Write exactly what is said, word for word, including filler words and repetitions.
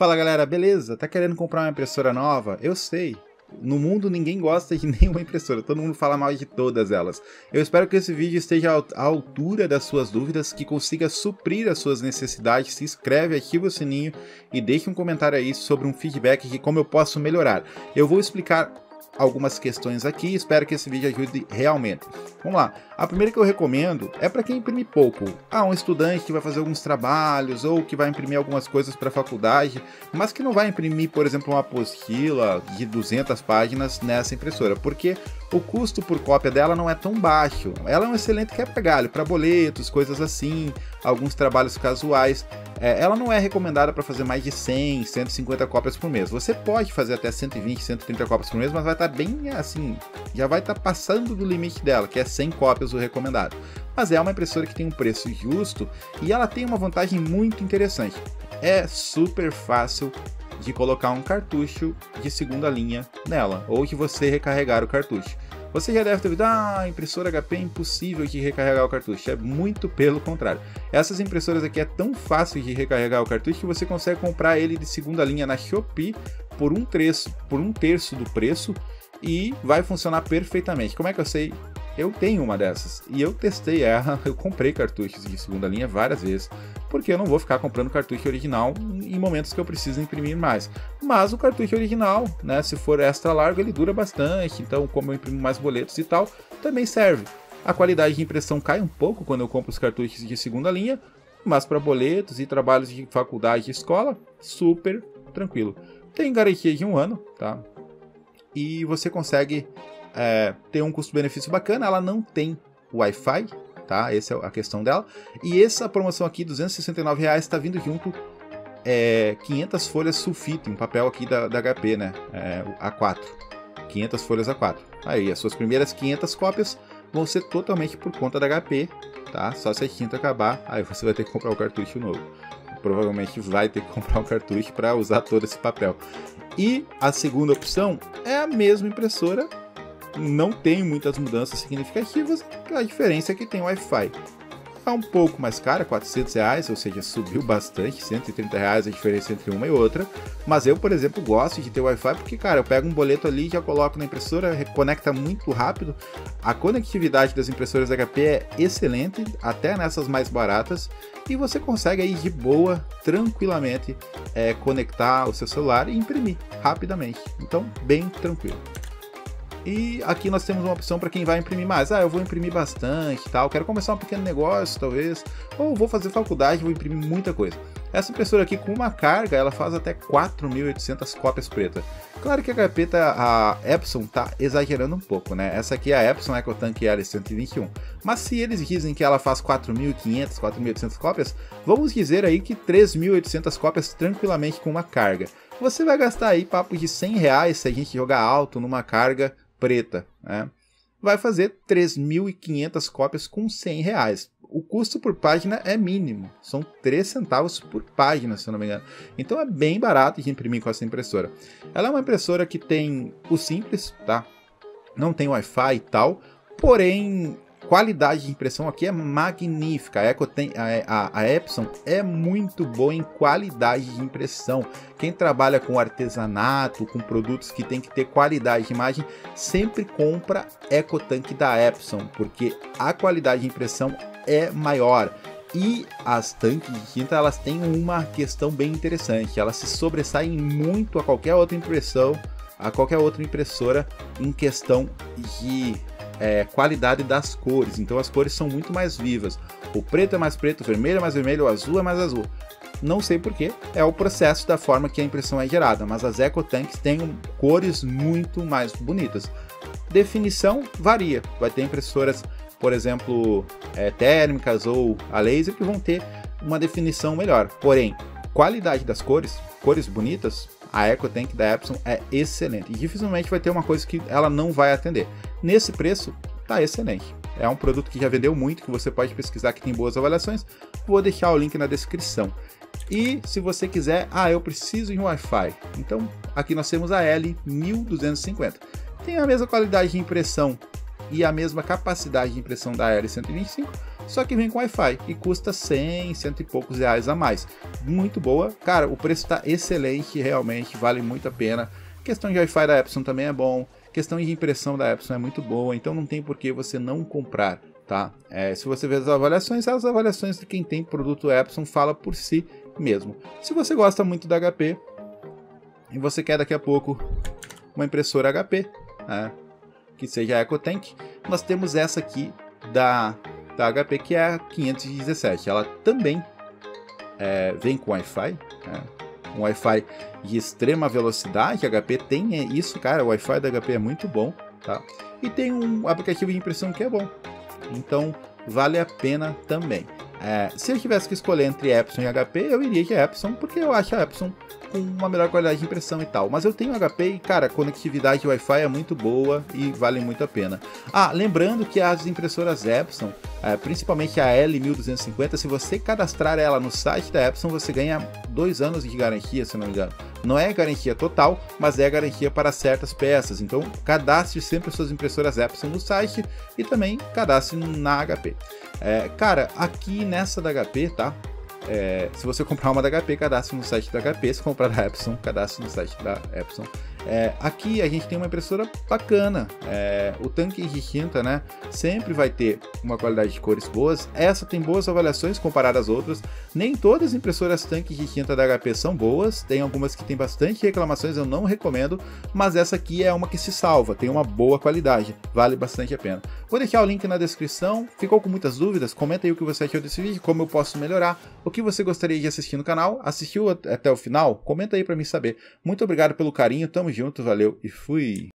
Fala galera, beleza? Tá querendo comprar uma impressora nova? Eu sei, no mundo ninguém gosta de nenhuma impressora, todo mundo fala mal de todas elas. Eu espero que esse vídeo esteja à altura das suas dúvidas, que consiga suprir as suas necessidades. Se inscreve, ativa o sininho e deixe um comentário aí sobre um feedback de como eu posso melhorar. Eu vou explicar algumas questões aqui, espero que esse vídeo ajude realmente. Vamos lá, a primeira que eu recomendo é para quem imprime pouco. Ah, um estudante que vai fazer alguns trabalhos ou que vai imprimir algumas coisas para a faculdade, mas que não vai imprimir, por exemplo, uma apostila de duzentas páginas nessa impressora, porque o custo por cópia dela não é tão baixo. Ela é um excelente quebra-galho para boletos, coisas assim, alguns trabalhos casuais. Ela não é recomendada para fazer mais de cem, cento e cinquenta cópias por mês. Você pode fazer até cento e vinte, cento e trinta cópias por mês, mas vai estar bem assim, já vai estar passando do limite dela, que é cem cópias o recomendado. Mas é uma impressora que tem um preço justo e ela tem uma vantagem muito interessante. É super fácil de colocar um cartucho de segunda linha nela, ou de você recarregar o cartucho. Você já deve ter ouvido, ah, impressora H P é impossível de recarregar o cartucho. É muito pelo contrário. Essas impressoras aqui é tão fácil de recarregar o cartucho que você consegue comprar ele de segunda linha na Shopee por um terço, por um terço do preço e vai funcionar perfeitamente. Como é que eu sei? Eu tenho uma dessas e eu testei ela, eu comprei cartuchos de segunda linha várias vezes, porque eu não vou ficar comprando cartucho original em momentos que eu preciso imprimir mais. Mas o cartucho original, né, se for extra largo, ele dura bastante, então como eu imprimo mais boletos e tal, também serve. A qualidade de impressão cai um pouco quando eu compro os cartuchos de segunda linha, mas para boletos e trabalhos de faculdade e escola, super tranquilo. Tem garantia de um ano, tá? E você consegue... É, tem um custo-benefício bacana, ela não tem Wi-Fi, tá? Essa é a questão dela. E essa promoção aqui, duzentos e sessenta e nove reais, está vindo junto é, quinhentas folhas sulfite, um papel aqui da, da H P, né? É, A quatro, quinhentas folhas A quatro. Aí, as suas primeiras quinhentas cópias vão ser totalmente por conta da H P, tá? Só se a tinta acabar, aí você vai ter que comprar o cartucho novo. Provavelmente vai ter que comprar um cartucho para usar todo esse papel. E a segunda opção é a mesma impressora. Não tem muitas mudanças significativas, a diferença é que tem Wi-Fi. Tá um pouco mais cara, quatrocentos reais, ou seja, subiu bastante, cento e trinta reais a diferença entre uma e outra. Mas eu, por exemplo, gosto de ter Wi-Fi porque, cara, eu pego um boleto ali, já coloco na impressora, reconecta muito rápido. A conectividade das impressoras H P é excelente, até nessas mais baratas. E você consegue aí de boa, tranquilamente, é, conectar o seu celular e imprimir rapidamente. Então, bem tranquilo. E aqui nós temos uma opção para quem vai imprimir mais. Ah, eu vou imprimir bastante e tal, quero começar um pequeno negócio talvez, ou vou fazer faculdade, vou imprimir muita coisa. Essa impressora aqui com uma carga, ela faz até quatro mil e oitocentas cópias preta. Claro que a capeta, a Epson tá exagerando um pouco, né? Essa aqui é a Epson EcoTank L cento e vinte e um. Mas se eles dizem que ela faz quatro mil e quinhentas, quatro mil e oitocentas cópias, vamos dizer aí que três mil e oitocentas cópias tranquilamente com uma carga. Você vai gastar aí papo de cem reais se a gente jogar alto numa carga preta, né? Vai fazer três mil e quinhentas cópias com cem reais. O custo por página é mínimo, são três centavos por página, se eu não me engano. Então é bem barato de imprimir com essa impressora. Ela é uma impressora que tem o simples, tá? Não tem Wi-Fi e tal, porém qualidade de impressão aqui é magnífica. A, EcoTank, a, a, a Epson é muito boa em qualidade de impressão. Quem trabalha com artesanato, com produtos que tem que ter qualidade de imagem, sempre compra EcoTank da Epson, porque a qualidade de impressão é maior. E as tanques de tinta, elas têm uma questão bem interessante, elas se sobressaem muito a qualquer outra impressão, a qualquer outra impressora em questão de É, qualidade das cores. Então as cores são muito mais vivas, o preto é mais preto, o vermelho é mais vermelho, o azul é mais azul. Não sei porquê, é o processo da forma que a impressão é gerada, mas as EcoTanks têm cores muito mais bonitas. Definição varia, vai ter impressoras, por exemplo, é, térmicas ou a laser que vão ter uma definição melhor, porém qualidade das cores, cores bonitas, a EcoTank da Epson é excelente e dificilmente vai ter uma coisa que ela não vai atender. Nesse preço, tá excelente. É um produto que já vendeu muito, que você pode pesquisar, que tem boas avaliações. Vou deixar o link na descrição. E se você quiser, ah, eu preciso de um Wi-Fi. Então, aqui nós temos a L mil duzentos e cinquenta. Tem a mesma qualidade de impressão e a mesma capacidade de impressão da L cento e vinte e cinco, só que vem com Wi-Fi e custa cem, cento e poucos reais a mais. Muito boa, cara, o preço tá excelente, realmente vale muito a pena. A questão de Wi-Fi da Epson também é bom, a questão de impressão da Epson é muito boa, então não tem por que você não comprar, tá? É, se você ver as avaliações, as avaliações de quem tem produto Epson fala por si mesmo. Se você gosta muito da H P e você quer daqui a pouco uma impressora H P, né, que seja a EcoTank, nós temos essa aqui da, da H P, que é a quinhentos e dezessete. Ela também é, vem com Wi-Fi, né, um Wi-Fi de extrema velocidade. A H P tem é isso, cara, o Wi-Fi da H P é muito bom, tá? E tem um aplicativo de impressão que é bom, então vale a pena também. É, se eu tivesse que escolher entre Epson e H P, eu iria de Epson, porque eu acho a Epson com uma melhor qualidade de impressão e tal. Mas eu tenho H P e, cara, a conectividade Wi-Fi é muito boa e vale muito a pena. Ah, lembrando que as impressoras Epson, é, principalmente a L mil duzentos e cinquenta, se você cadastrar ela no site da Epson, você ganha dois anos de garantia, se não me engano. Não é garantia total, mas é garantia para certas peças. Então, cadastre sempre as suas impressoras Epson no site e também cadastre na H P. É, cara, aqui nessa da H P, tá? É, se você comprar uma da H P, cadastre no site da H P. Se comprar da Epson, cadastre no site da Epson. É, aqui a gente tem uma impressora bacana. É, o tanque de tinta, né, sempre vai ter uma qualidade de cores boas. Essa tem boas avaliações comparada às outras. Nem todas as impressoras tanques de tinta da H P são boas. Tem algumas que tem bastante reclamações, eu não recomendo. Mas essa aqui é uma que se salva, tem uma boa qualidade, vale bastante a pena. Vou deixar o link na descrição. Ficou com muitas dúvidas? Comenta aí o que você achou desse vídeo, como eu posso melhorar, o que você gostaria de assistir no canal. Assistiu até o final? Comenta aí pra mim saber. Muito obrigado pelo carinho, tamo junto, valeu e fui!